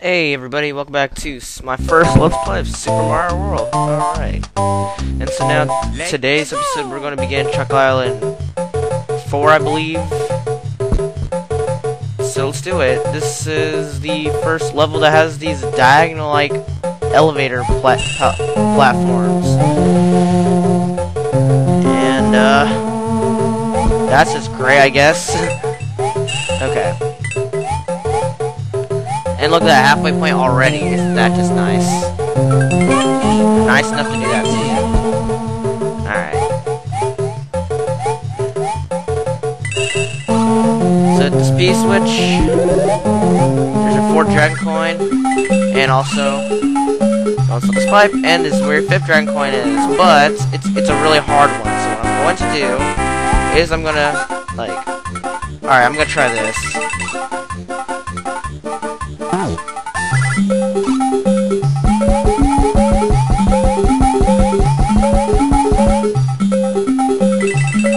Hey everybody, welcome back to my first Let's Play of Super Mario World. Alright. And so now, today's episode, we're going to begin Chocolate Island 4, I believe. So let's do it. This is the first level that has these diagonal, like, elevator platforms. And, that's just great, I guess. Okay. And look at that halfway point already. Isn't that just nice? Nice enough to do that to you. Alright. So this P-Switch. There's your fourth Dragon Coin. And also this pipe. And this is where your fifth Dragon Coin is. But it's a really hard one. So what I'm going to do is I'm gonna alright, I'm gonna try this.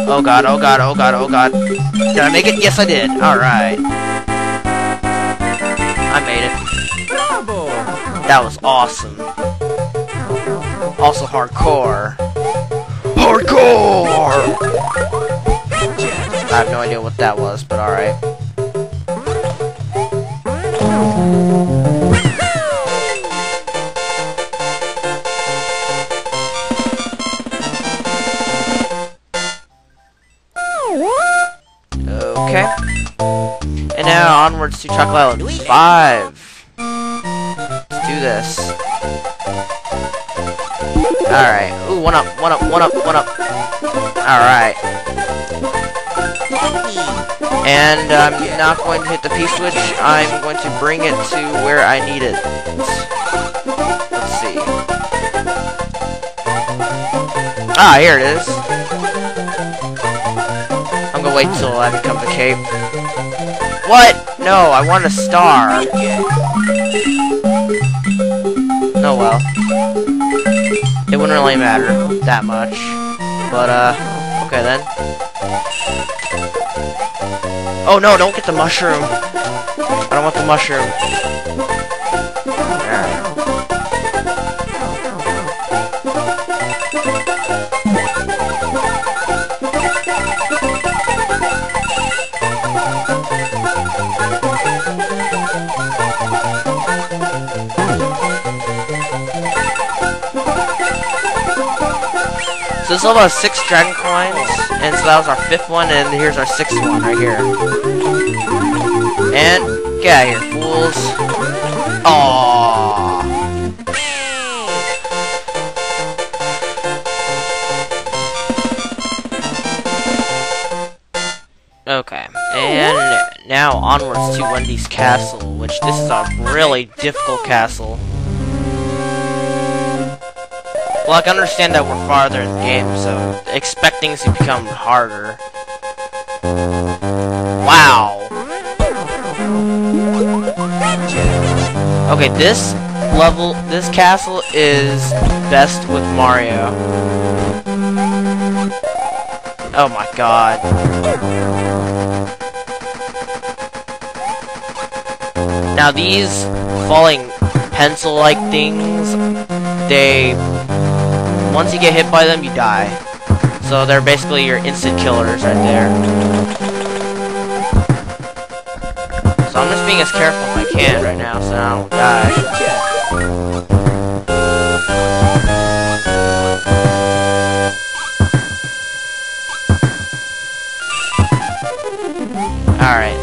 Oh god, oh god, oh god, oh god. Did I make it? Yes, I did. Alright. I made it. Bravo. That was awesome. Also hardcore. Hardcore! I have no idea what that was, but alright. Okay. And now onwards to Chocolate Island 5. Let's do this. Alright. Ooh, one up, one up, one up, one up. Alright. And I'm not going to hit the P-Switch. I'm going to bring it to where I need it. Let's see. Ah, here it is. Wait till I become the cape. What? No, I want a star. Oh well. It wouldn't really matter that much. But, okay then. Oh no, don't get the mushroom. I don't want the mushroom. So this level has 6 Dragon Coins, and so that was our 5th one, and here's our 6th one right here. And get out of here, fools. Aww. Okay, and now onwards to Wendy's castle, which this is a really difficult castle. Well, I can understand that we're farther in the game, so expect things to become harder. Wow! Okay, this level, this castle is best with Mario. Oh my god. Now these falling pencil-like things, they... Once you get hit by them, you die. So they're basically your instant killers right there. So I'm just being as careful as I can right now so I don't die. Alright.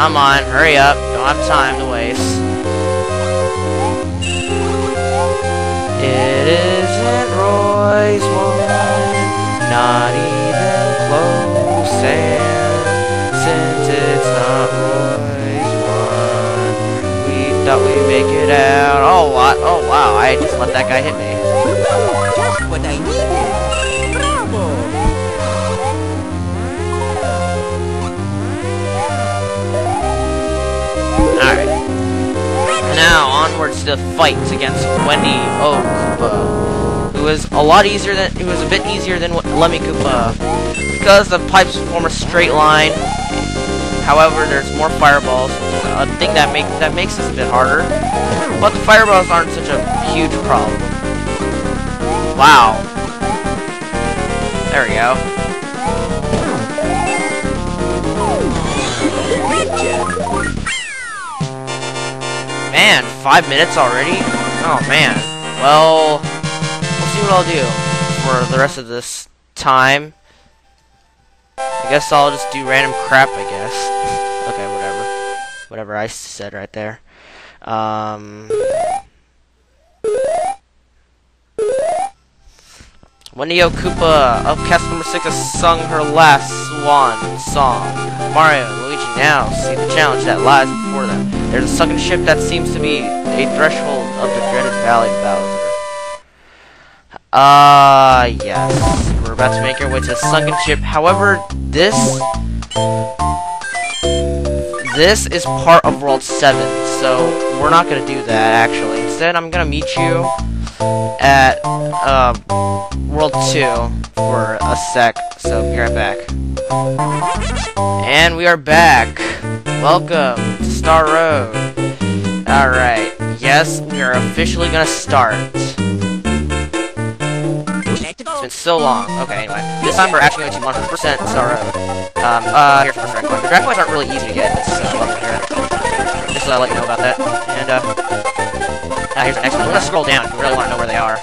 Come on, hurry up. Don't have time to waste. It isn't Roy's one, not even close, and since it's not Roy's one, we thought we we make it out. Oh, what? Oh, wow. I just let that guy hit me. Just what I needed. Bravo. Alright. Now, onwards to fights against Wendy O. Koopa. It was a lot easier than... It was a bit easier than Lemmy Koopa. Because the pipes form a straight line. However, there's more fireballs, a thing that makes this a bit harder. But the fireballs aren't such a huge problem. Wow. There we go. Man, 5 minutes already? Oh man. Well, we'll see what I'll do for the rest of this time. I guess I'll just do random crap, I guess. Okay, whatever. Whatever I said right there. Wendy O. Koopa of cast number 6 has sung her last swan song. Mario and Luigi now see the challenge that lies before them. There's a sunken ship that seems to be a threshold of the dreaded Valley Bowser. Yes. We're about to make our way to a sunken ship. However, this is part of World 7, so we're not gonna do that actually. Instead, I'm gonna meet you at World 2 for a sec. So be right back. And we are back. Welcome to Star Road. All right. Yes, we are officially gonna start. It's been so long. Okay, anyway. This time we're actually going to 100% Star Road. Here's for Dragon Coin. Dragon Coins aren't really easy to get, so just so I let you know about that. And, here's the next one. I'm gonna scroll down if you really want to know where they are.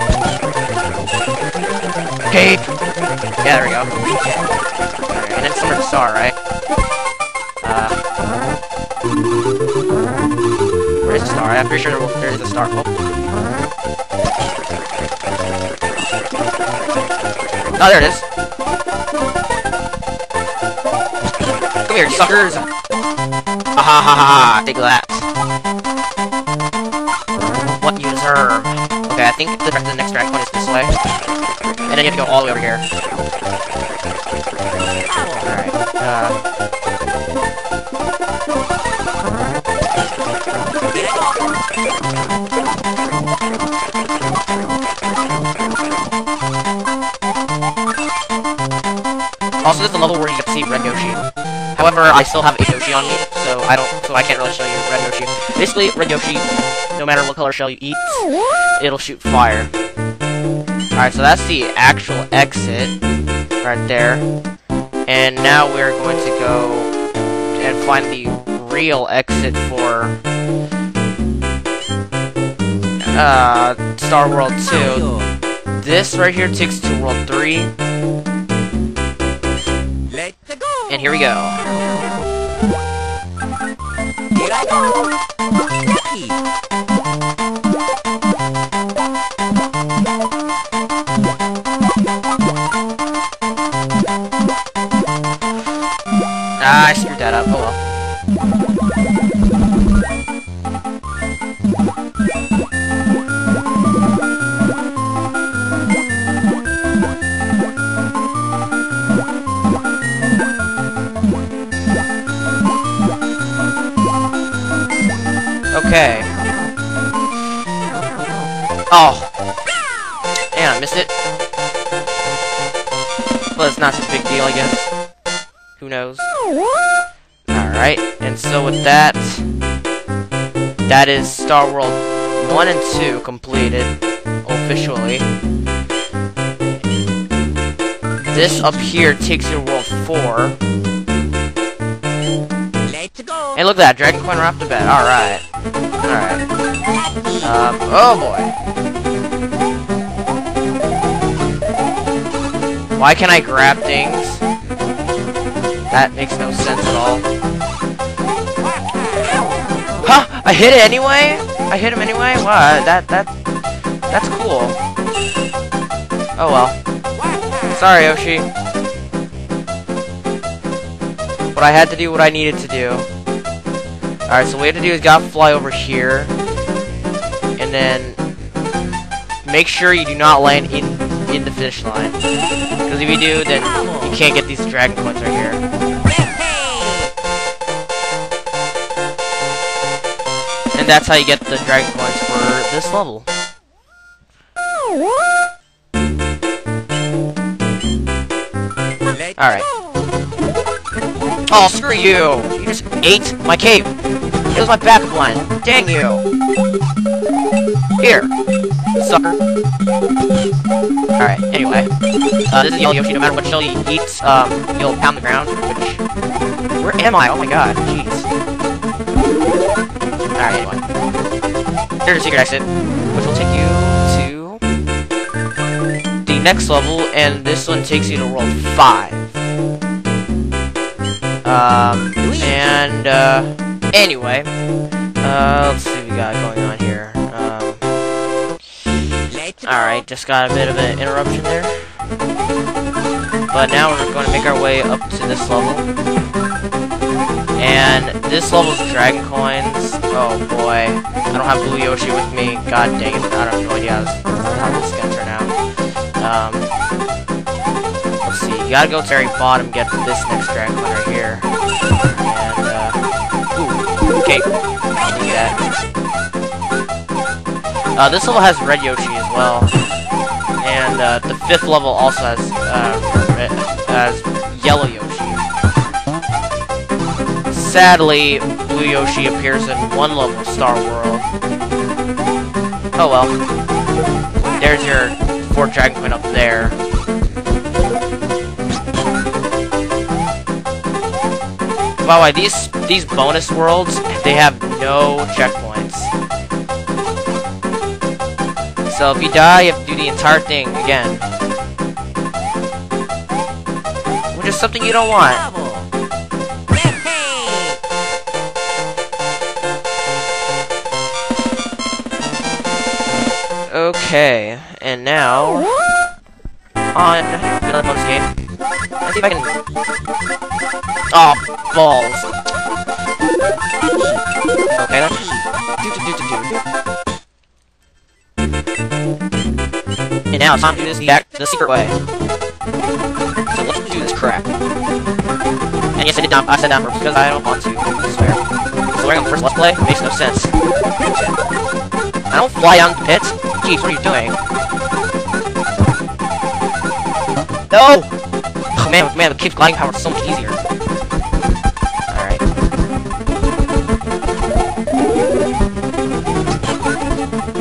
Okay! Yeah, there we go. Alright, and then somewhere to star, right? Where is the star? I'm pretty sure there is a star. Oh, there it is. Come here, suckers! Ha ha ha ha! Take that. What you deserve. Okay, I think the next track one is this way. And then you have to go all the way over here. Alright, Also, there's a level where you get to see Red Yoshi. However, I still have a Yoshi on me, so I can't really show you Red Yoshi. Basically, Red Yoshi, no matter what color shell you eat, it'll shoot fire. Alright, so that's the actual exit right there. And now we're going to go and find the real exit for Star World 2. This right here takes to World 3. And here we go. I screwed that up. Oh well. Okay. Oh. And I missed it. Well, it's not such a big deal, I guess. Who knows? Alright, and so with that, that is Star World 1 and 2 completed, officially. This up here takes you to World 4. Hey, look at that, Dragon Coin right off the bat. Alright. Alright. Oh boy. Why can't I grab things? That makes no sense at all. Huh! I hit it anyway? I hit him anyway? Wow, that's cool. Oh well. Sorry, Yoshi. But I had to do what I needed to do. Alright, so what we have to do is gotta fly over here, then make sure you do not land in the finish line. Because if you do, then you can't get these dragon coins right here. And that's how you get the dragon coins for this level. Alright. Oh, screw you! You just ate my cape! It was my backup line! Dang you! Here! Sucker! Alright, anyway. This is Yellow Yoshi. No matter what shell he eats, he'll pound the ground. Which... where am I? Oh my god, jeez. Alright, anyway. There's a secret exit, which will take you to the next level, and this one takes you to World 5. And, anyway, let's see what we got going on here. Alright, just got a bit of an interruption there. But now we're going to make our way up to this level. And this level's dragon coins. Oh boy. I don't have Blue Yoshi with me. God dang it. I don't have no idea how this is going to turn out. Let's see. You gotta go to the very bottom, get this next dragon coin right here. And, ooh, okay. I'll do that. This level has Red Yoshi as well. And, the fifth level also has Yellow Yoshi. Sadly, Blue Yoshi appears in one level of Star World. Oh well. There's your fourth dragon coin up there. By the way, these bonus worlds, they have no checkpoints. So if you die, you have to do the entire thing again. Which is something you don't want. Okay, and now... on another bonus game. Let's see if I can... oh, balls. Okay, that's... and now it's time to do this the secret way. So let's do this crap. And yes, I said down because I don't want to, I swear. Swearing on the first let's play makes no sense. I don't fly down the pits. Jeez, what are you doing? No! Oh, man, the cape's gliding power is so much easier.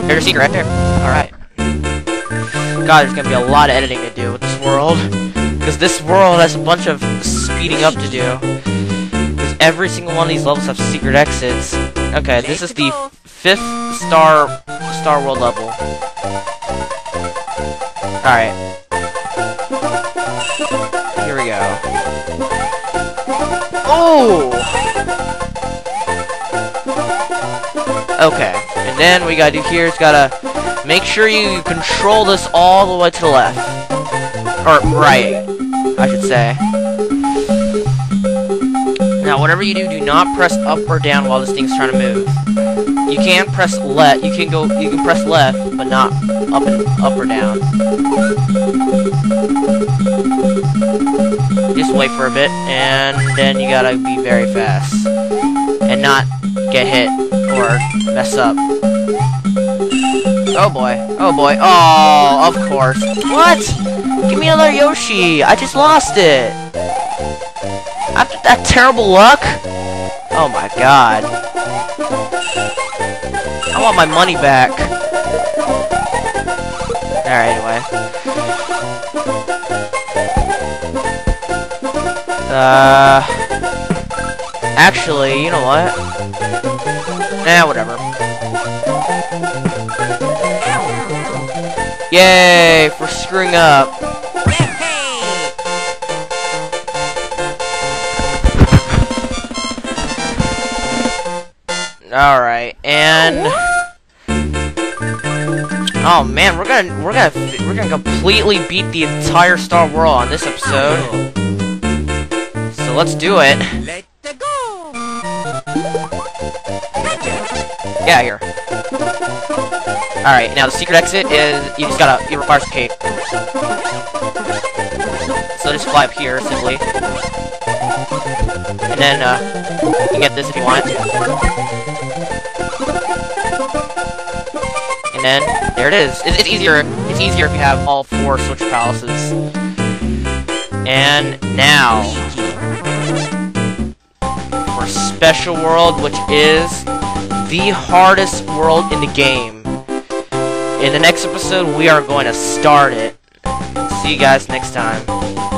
There's a secret right there. Alright. God, there's gonna be a lot of editing to do with this world. Because this world has a bunch of speeding up to do. Because every single one of these levels have secret exits. Okay, this is the fifth Star World level. Alright. Here we go. Oh! Okay. And then we gotta do here is gotta make sure you control this all the way to the left. Or right, I should say. Now whatever you do, do not press up or down while this thing's trying to move. You can press left, you can press left, but not up or down. Just wait for a bit, and then you gotta be very fast. And not get hit or mess up. Oh boy. Oh boy. Oh, of course. What? Give me another Yoshi. I just lost it. After that terrible luck? Oh my god. I want my money back. Alright, anyway. Actually, you know what? Whatever. Yay, for screwing up. Alright, and oh man, we're gonna completely beat the entire Star World on this episode. So let's do it. Get out of here. Alright, now the secret exit is, it requires a cape. So just fly up here, simply. And then, you can get this if you want. And then, there it is. It's easier. It's easier if you have all four Switch Palaces. And now, for Special World, which is the hardest world in the game. In the next episode, we are going to start it. See you guys next time.